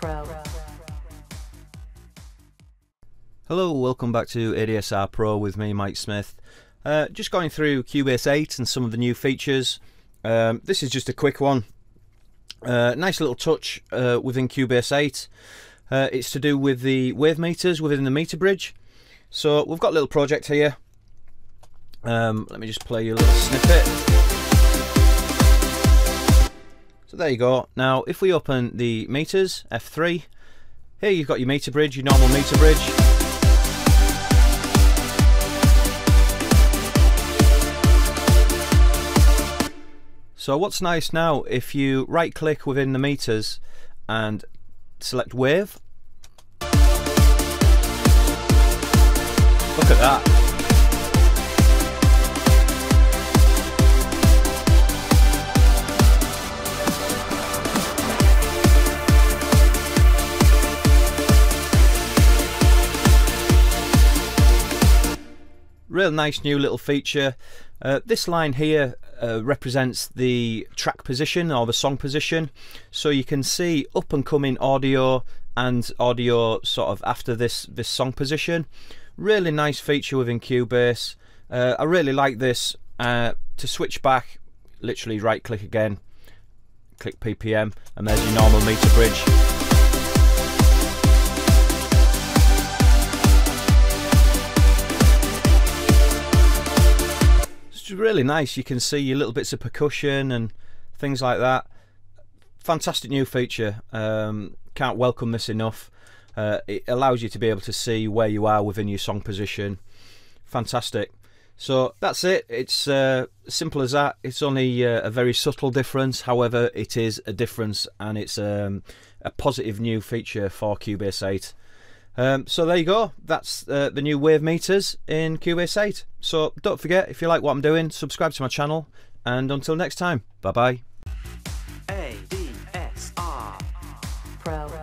Pro. Hello, welcome back to ADSR Pro with me, Mike Smith. Just going through Cubase 8 and some of the new features. This is just a quick one. Nice little touch within Cubase 8. It's to do with the wave meters within the meter bridge. So we've got a little project here. Let me just play you a little snippet. So there you go. Now if we open the meters, F3, here you've got your meter bridge, your normal meter bridge. So what's nice now, if you right click within the meters and select wave, look at that. Real nice new little feature. This line here represents the track position or the song position, so you can see up and coming audio and audio sort of after this song position. Really nice feature within Cubase. I really like this. To switch back, literally right click again, click PPM, and there's your normal meter bridge. Really nice. You can see your little bits of percussion and things like that. Fantastic new feature. Can't welcome this enough. It allows you to be able to see where you are within your song position. Fantastic. So that's it. It's simple as that. It's only a very subtle difference, however it is a difference, and it's a positive new feature for Cubase 8. So there you go, that's the new wave meters in Cubase 8. So don't forget, if you like what I'm doing, subscribe to my channel, and until next time, bye bye. ADSR Pro.